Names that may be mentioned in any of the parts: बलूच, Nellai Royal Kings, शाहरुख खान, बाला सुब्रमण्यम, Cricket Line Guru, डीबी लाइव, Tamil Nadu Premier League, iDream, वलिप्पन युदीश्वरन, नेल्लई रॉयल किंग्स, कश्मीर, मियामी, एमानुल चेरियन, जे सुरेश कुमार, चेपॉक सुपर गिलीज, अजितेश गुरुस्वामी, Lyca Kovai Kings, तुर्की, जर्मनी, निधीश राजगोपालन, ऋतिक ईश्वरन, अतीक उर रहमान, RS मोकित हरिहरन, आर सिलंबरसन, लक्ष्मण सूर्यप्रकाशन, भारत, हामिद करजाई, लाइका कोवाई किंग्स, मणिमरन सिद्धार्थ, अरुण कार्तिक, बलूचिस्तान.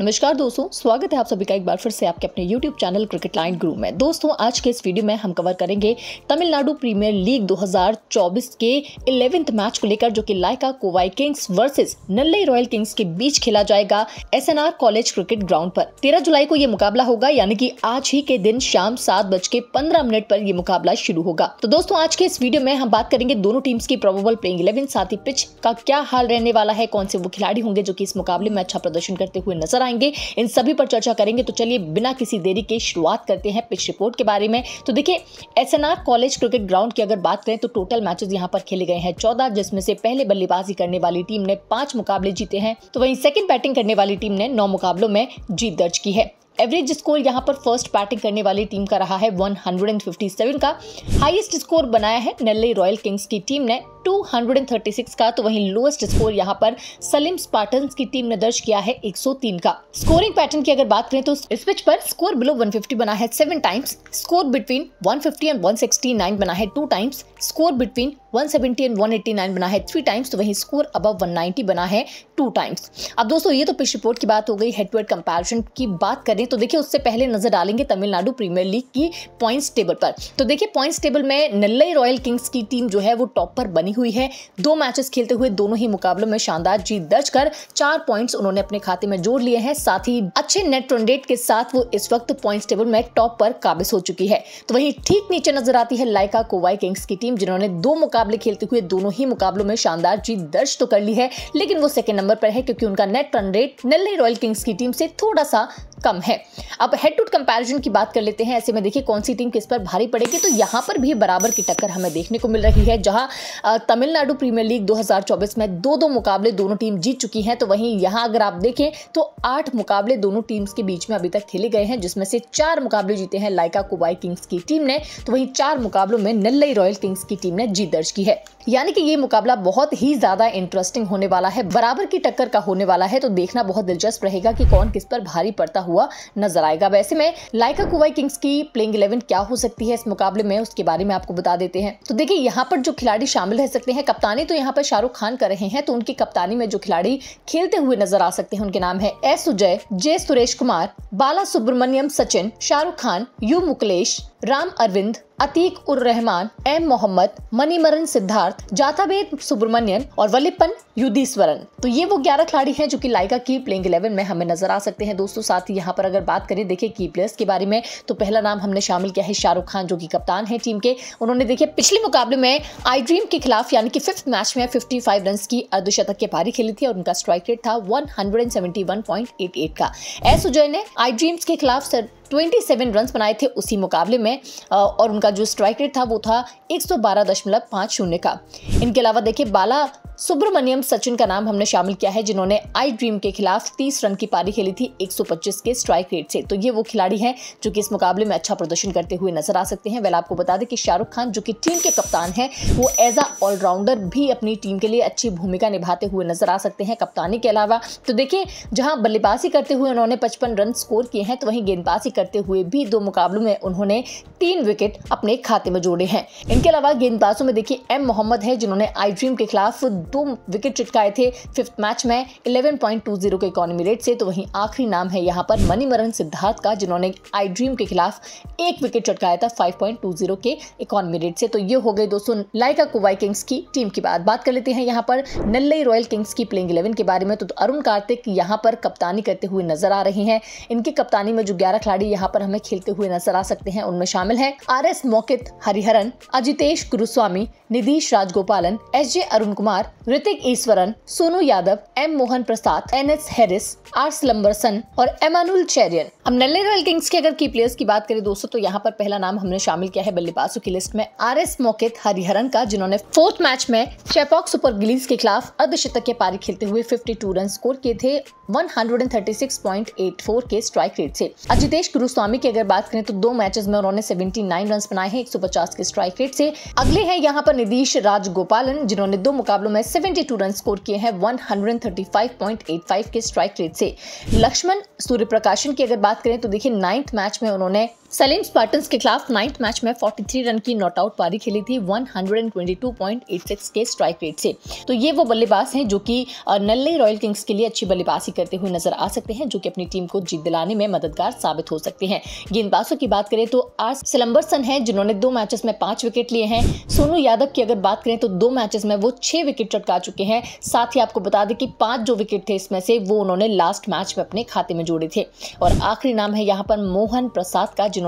नमस्कार दोस्तों, स्वागत है आप सभी का एक बार फिर से आपके अपने YouTube चैनल क्रिकेट लाइन गुरु में। दोस्तों, आज के इस वीडियो में हम कवर करेंगे तमिलनाडु प्रीमियर लीग 2024 के 11वें मैच को लेकर, जो कि लाइका कोवाई किंग्स versus नेल्लई रॉयल किंग्स के बीच खेला जाएगा SNR कॉलेज क्रिकेट ग्राउंड पर। 13 जुलाई को ये मुकाबला होगा, यानी कि आज ही के दिन शाम 7:15 पर यह मुकाबला शुरू होगा। तो दोस्तों, आज के इस वीडियो में हम बात करेंगे दोनों टीम्स की प्रोबेबल प्लेइंग 11, साथ ही पिच का क्या हाल रहने वाला है, कौन से वो खिलाड़ी होंगे जो कि इस मुकाबले में अच्छा प्रदर्शन करते हुए नजर आएंगे, इन सभी पर चर्चा करेंगे। तो चलिए बिना किसी देरी के शुरुआत करते हैं पिच रिपोर्ट के बारे में। तो देखिए, एसएनआर कॉलेज क्रिकेट ग्राउंड की अगर बात करें तो टोटल मैचेस यहां पर खेले गए हैं 14, जिसमें से पहले बल्लेबाजी करने वाली टीम ने 5 मुकाबले जीते हैं, तो वहीं सेकंड बैटिंग करने वाली टीम ने 9 मुकाबलों में जीत दर्ज की है। एवरेज स्कोर यहां पर फर्स्ट बैटिंग करने वाली टीम का रहा है 157 का, हाईएस्ट स्कोर बनाया है नेल्लई रॉयल किंग्स की टीम ने 236 का, तो वहीं लोएस्ट स्कोर यहां पर सलीम स्पार्टन्स की टीम ने दर्ज किया है 103 का। स्कोरिंग पैटर्न की अगर बात करें तो इस पिच पर स्कोर बिलो 150 बना है 7 टाइम्स, स्कोर बिटवीन 150 एंड 169 बना है 2 टाइम्स, स्कोर बिटवीन 170 एंड 189 बना है 3 टाइम्स, तो वहीं स्कोर अबव 190 बना है 2 टाइम्स। अब दोस्तों, ये तो पिच रिपोर्ट की बात हो गई। हेड टू हेड कंपैरिजन की बात करें तो देखिए, उससे पहले नजर डालेंगे तमिलनाडु प्रीमियर लीग की पॉइंट्स टेबल पर। तो देखिए, पॉइंट्स टेबल में नेल्लई रॉयल किंग्स की टीम जो है वो टॉप पर बनी हुई है। 2 मैचेस खेलते हुए दोनों ही मुकाबलों में शानदार जीत दर्ज कर 4 पॉइंट्स उन्होंने अपने खाते में जोड़ लिए हैं। साथ ही अच्छे नेट रन रेट के साथ वो इस वक्त पॉइंट्स टेबल में टॉप पर काबिज हो चुकी है। तो वहीं ठीक नीचे नजर आती है लाइका कोवाई किंग्स की टीम, जिन्होंने 2 मुकाबले खेलते हुए दोनों ही मुकाबलों में शानदार जीत दर्ज तो कर ली है, लेकिन वो सेकंड नंबर पर है क्योंकि उनका net run rate नेल्लई रॉयल किंग्स की टीम से थोड़ा सा कम है। अब हेड टू हेड कंपैरिजन की बात कर लेते हैं, ऐसे में देखिए कौन सी टीम किस पर भारी पड़ेगी। तो यहाँ पर भी बराबर की टक्कर हमें देखने को मिल रही है। जहाँ तमिलनाडु प्रीमियर लीग 2024 में 2-2 मुकाबले दोनों टीम जीत चुकी हैं, तो वहीं यहाँ अगर आप देखें तो 8 मुकाबले दोनों टीम्स के बीच में अभी तक खेले गए हैं, जिसमें से 4 मुकाबले जीते हैं लाइका कोवाई किंग्स की टीम ने, तो वहीं 4 मुकाबलों में नेल्लई रॉयल किंग्स की टीम ने जीत दर्ज की है। यानी कि ये मुकाबला बहुत ही ज्यादा इंटरेस्टिंग होने वाला है, बराबर की टक्कर का होने वाला है। तो देखना बहुत दिलचस्प रहेगा कि कौन किस पर भारी पड़ता हुआ नजर आएगा। वैसे में लाइका कोवाई किंग्स की प्लेइंग 11 क्या हो सकती है इस मुकाबले में, उसके बारे में आपको बता देते हैं। तो देखिए, यहाँ पर जो खिलाड़ी शामिल रह सकते हैं, कप्तानी तो यहाँ पर शाहरुख खान कर रहे हैं, तो उनकी कप्तानी में जो खिलाड़ी खेलते हुए नजर आ सकते हैं उनके नाम है S Sujay, जे सुरेश कुमार, बाला सुब्रमण्यम, Sachin, शाहरुख खान, U Mukilesh, Ram Arvind, अतीक उर रहमान, M Mohammed, मणिमरन सिद्धार्थ, जाथाबेद Subramanyan और वलिप्पन युदीश्वरन। तो ये वो 11 खिलाड़ी हैं जो कि लाइका की प्लेइंग 11 में हमें नजर आ सकते हैं। दोस्तों, साथ ही यहाँ पर अगर बात करें देखिए की प्लेयर्स के बारे में, तो पहला नाम हमने शामिल किया है शाहरुख खान, जो कि कप्तान है टीम के। उन्होंने देखिए पिछले मुकाबले में iDream के खिलाफ यानी कि 5th मैच में 55 रन की अर्धशतक की पारी खेली थी और उनका स्ट्राइक रेट था 171.88 का। एस सुजय ने iDream के खिलाफ 27 रन बनाए थे उसी मुकाबले में और उनका जो स्ट्राइक रेट था वो था 112.50 का। इनके अलावा देखिए बाला सुब्रमण्यम सचिन का नाम हमने शामिल किया है, जिन्होंने iDream के खिलाफ 30 रन की पारी खेली थी 125 के स्ट्राइक रेट से। तो ये वो खिलाड़ी हैं जो कि इस मुकाबले में अच्छा प्रदर्शन करते हुए नजर आ सकते हैं। आपको बता दें कि शाहरुख खान जो कि टीम के कप्तान हैं, वो एज अ ऑलराउंडर भी अपनी टीम के लिए अच्छी भूमिका निभाते हुए नजर आ सकते हैं कप्तानी के अलावा। तो देखिए, जहाँ बल्लेबाजी करते हुए उन्होंने 55 रन स्कोर किए हैं, तो वहीं गेंदबाजी करते हुए भी 2 मुकाबलों में उन्होंने 3 विकेट अपने खाते में जोड़े हैं। इनके अलावा गेंदबाजों में देखिए एम मोहम्मद है, जिन्होंने iDream के खिलाफ 2 विकेट चटकाए थे 5th मैच में 11.20 के इकोनॉमी रेट से। तो वहीं आखिरी नाम है यहाँ पर मणिमरन सिद्धार्थ का, जिन्होंने iDream के खिलाफ 1 विकेट चटकाया था 5.20 के इकोनॉमी रेट से। तो ये हो गई दोस्तों लाइका कोवाई किंग्स की टीम की बात। कर लेते हैं यहाँ पर नेल्लई रॉयल किंग्स की प्लेइंग 11 के बारे में। तो अरुण कार्तिक यहाँ पर कप्तानी करते हुए नजर आ रही है। इनकी कप्तानी में जो 11 खिलाड़ी यहाँ पर हमें खेलते हुए नजर आ सकते हैं, उनमें शामिल है RS मोकित हरिहरन, अजितेश गुरुस्वामी, निधीश राजगोपालन, SJ Arun Kumar, ऋतिक ईश्वरन, Sonu Yadav, M Mohan Prasad, NS Harris, R Silambarasan और एमानुल चेरियन। अब नेल्लई रॉयल किंग्स के अगर की प्लेयर्स की बात करें दोस्तों, तो यहाँ पर पहला नाम हमने शामिल किया है बल्लेबाजों की लिस्ट में RS मोकित हरिहरन का, जिन्होंने 4th मैच में चेपॉक सुपर गिलीज के खिलाफ अर्धशतक की पारी खेलते हुए 52 रन स्कोर किए थे 136.84 के स्ट्राइक रेट से। अजितेश गुरुस्वामी की अगर बात करें तो 2 मैचेस में उन्होंने 79 रन बनाए हैं 150 के स्ट्राइक रेट से। अगले हैं यहाँ पर निधीश राजगोपालन, जिन्होंने 2 मुकाबलों में 72 रन स्कोर किए हैं 135.85 के स्ट्राइक रेट से। लक्ष्मण सूर्यप्रकाशन की अगर बात करें तो देखिए 9th मैच में उन्होंने सलीम स्पार्टन्स के खिलाफ 9th मैच में 43 रन की नॉट आउट पारी खेली थी 122.86 के स्ट्राइक रेट से। तो ये वो बल्लेबाज हैं जो कि नल्लई रॉयल किंग्स के लिए अच्छी बल्लेबाजी करते हुए नजर आ सकते हैं, जो कि अपनी टीम को जीत दिलाने में मददगार साबित हो सकते हैं। गेंदबाजों की बात करें तो आर सिलंबरसन है जिन्होंने 2 मैचेस में 5 विकेट लिए हैं। सोनू यादव की अगर बात करें तो 2 मैचेस में वो 6 विकेट चटका चुके हैं। साथ ही आपको बता दें कि 5 जो विकेट थे इसमें से वो उन्होंने लास्ट मैच में अपने खाते में जोड़े थे। और आखिरी नाम है यहाँ पर मोहन प्रसाद का, जिन्होंने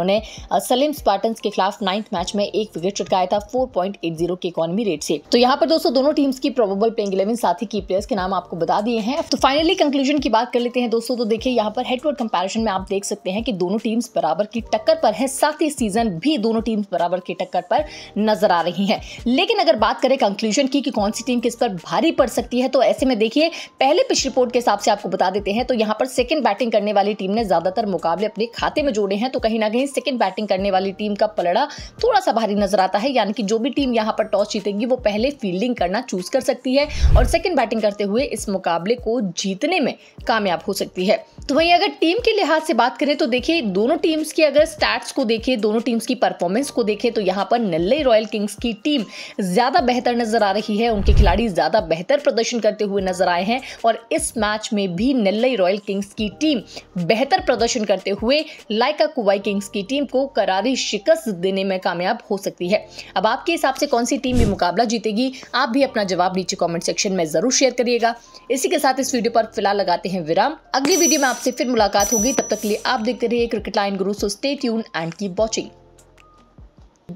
सलीम स्पार्टन्स के खिलाफ 9th मैच में 1 विकेट चटकाया था 4.80 के इकोनॉमी रेट से। तो यहाँ पर दोस्तों दोनों टीम्स की प्रोबेबल प्लेइंग 11 साथ ही की प्लेयर्स के नाम आपको बता दिए हैं। तो फाइनली कंक्लूजन की बात कर लेते हैं दोस्तों। तो देखिए यहाँ पर हेड टू हेड कंपैरिजन में आप देख सकते हैं कि दोनों टीम्स बराबर की टक्कर पर है, साथ ही सीजन भी दोनों टीम्स बराबर की टक्कर पर नजर आ रही है। लेकिन अगर बात करें कंक्लूजन की कि कौन सी टीम किस पर भारी पड़ सकती है, तो ऐसे में देखिए पहले पिच रिपोर्ट के हिसाब से आपको बता देते हैं। तो यहाँ पर सेकंड बैटिंग करने वाली टीम ने ज्यादातर मुकाबले अपने खाते में जोड़े हैं, तो कहीं ना कहीं सेकंड बैटिंग करने वाली टीम का पलड़ा थोड़ा सा भारी नजर आता है। यानी कि जो भी टीम यहाँ पर टॉस जीतेगी वो पहले फील्डिंग करना चूज कर सकती है और सेकंड बैटिंग करते हुए इस मुकाबले को जीतने में कामयाब हो सकती है। तो वहीं अगर टीम के लिहाज से बात करें तो देखिए दोनों टीम्स की अगर स्टैट्स को देखें, दोनों टीम्स की परफॉर्मेंस को देखें, तो यहाँ पर नल्लई रॉयल किंग्स की टीम ज्यादा बेहतर नजर आ रही है। उनके खिलाड़ी ज्यादा बेहतर प्रदर्शन करते हुए नजर आए हैं और इस मैच में भी नल्लई रॉयल किंग्स की टीम बेहतर प्रदर्शन करते हुए लाइका कोवाई किंग्स की टीम को करारी शिकस्त देने में कामयाब हो सकती है। अब आपके हिसाब से कौन सी टीम ये मुकाबला जीतेगी, आप भी अपना जवाब नीचे कॉमेंट सेक्शन में जरूर शेयर करिएगा। इसी के साथ इस वीडियो पर फिलहाल लगाते हैं विराम। अगली वीडियो में आपसे फिर मुलाकात होगी, तब तक के लिए आप देखते रहिए Cricket Line Guru. So stay tune and keep watching.